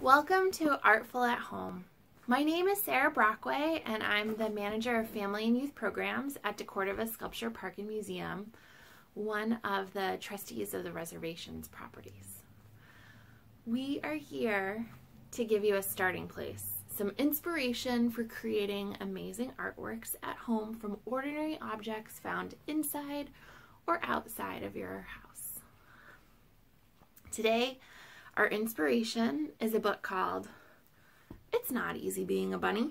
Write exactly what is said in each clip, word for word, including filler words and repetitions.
Welcome to Artful at Home. My name is Sarah Brockway and I'm the Manager of Family and Youth Programs at DeCordova Sculpture Park and Museum, one of the Trustees of the Reservations properties. We are here to give you a starting place, some inspiration for creating amazing artworks at home from ordinary objects found inside or outside of your house. Today, our inspiration is a book called It's Not Easy Being a Bunny.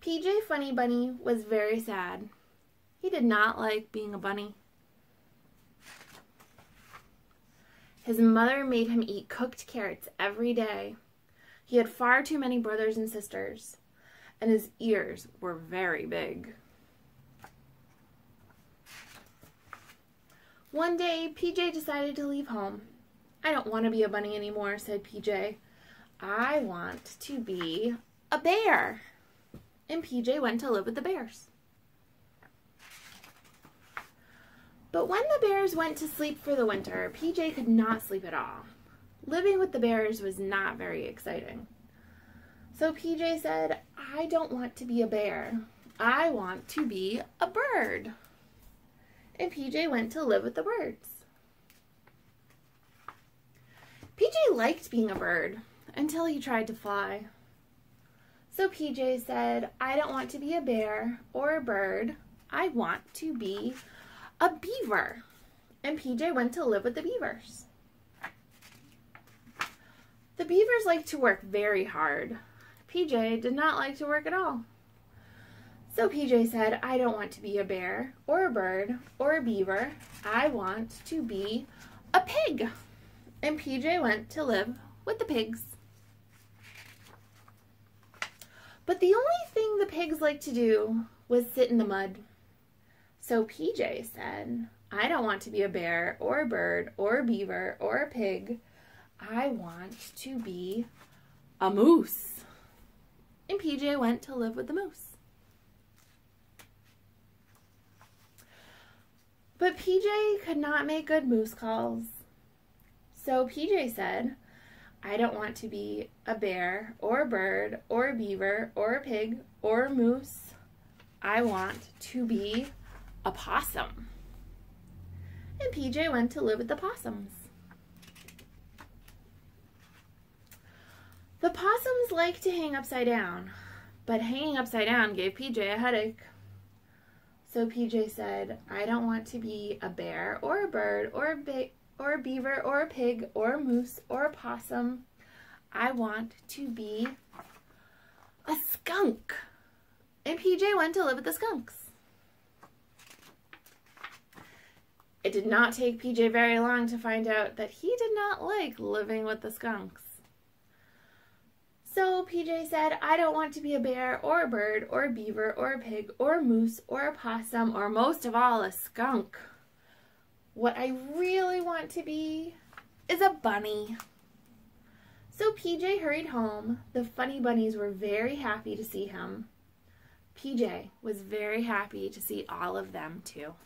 P J Funny Bunny was very sad. He did not like being a bunny. His mother made him eat cooked carrots every day. He had far too many brothers and sisters, and his ears were very big. One day, P J decided to leave home. "I don't want to be a bunny anymore," said P J. "I want to be a bear." And P J went to live with the bears. But when the bears went to sleep for the winter, P J could not sleep at all. Living with the bears was not very exciting. So P J said, "I don't want to be a bear. I want to be a bird." And P J went to live with the birds. P J liked being a bird until he tried to fly. So P J said, "I don't want to be a bear or a bird. I want to be a beaver." And P J went to live with the beavers. The beavers liked to work very hard. P J did not like to work at all. So P J said, "I don't want to be a bear or a bird or a beaver. I want to be a pig." And P J went to live with the pigs. But the only thing the pigs liked to do was sit in the mud. So P J said, "I don't want to be a bear or a bird or a beaver or a pig. I want to be a moose." And P J went to live with the moose. But P J could not make good moose calls. So P J said, "I don't want to be a bear or a bird or a beaver or a pig or a moose. I want to be a possum." And P J went to live with the possums. The possums like to hang upside down, but hanging upside down gave P J a headache. So P J said, "I don't want to be a bear or a bird or a, be or a beaver or a pig or a moose or a possum. I want to be a skunk." And P J went to live with the skunks. It did not take P J very long to find out that he did not like living with the skunks. So P J said, "I don't want to be a bear or a bird or a beaver or a pig or a moose or a possum or most of all a skunk. What I really want to be is a bunny." So P J hurried home. The funny bunnies were very happy to see him. P J was very happy to see all of them too.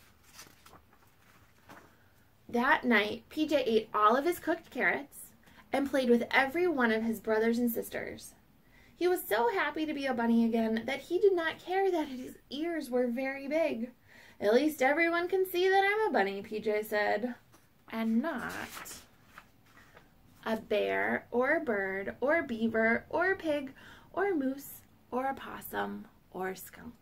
That night, P J ate all of his cooked carrots and played with every one of his brothers and sisters. He was so happy to be a bunny again that he did not care that his ears were very big. "At least everyone can see that I'm a bunny," P J said, "and not a bear or a bird or a beaver or a pig or a moose or a possum or a skunk."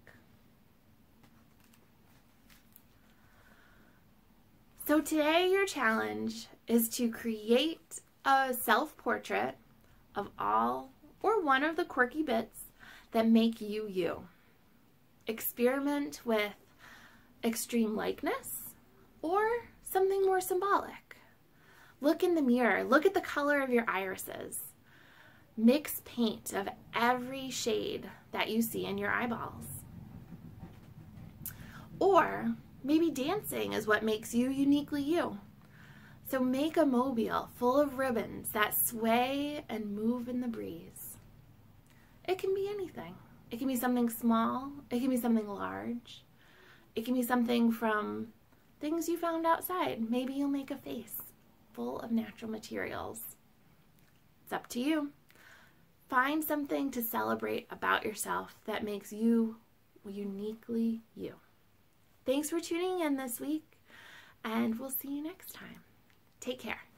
So today your challenge is to create a self-portrait of all or one of the quirky bits that make you you. Experiment with extreme likeness or something more symbolic. Look in the mirror, look at the color of your irises. Mix paint of every shade that you see in your eyeballs. Or maybe dancing is what makes you uniquely you. So make a mobile full of ribbons that sway and move in the breeze. It can be anything. It can be something small. It can be something large. It can be something from things you found outside. Maybe you'll make a face full of natural materials. It's up to you. Find something to celebrate about yourself that makes you uniquely you. Thanks for tuning in this week, and we'll see you next time. Take care.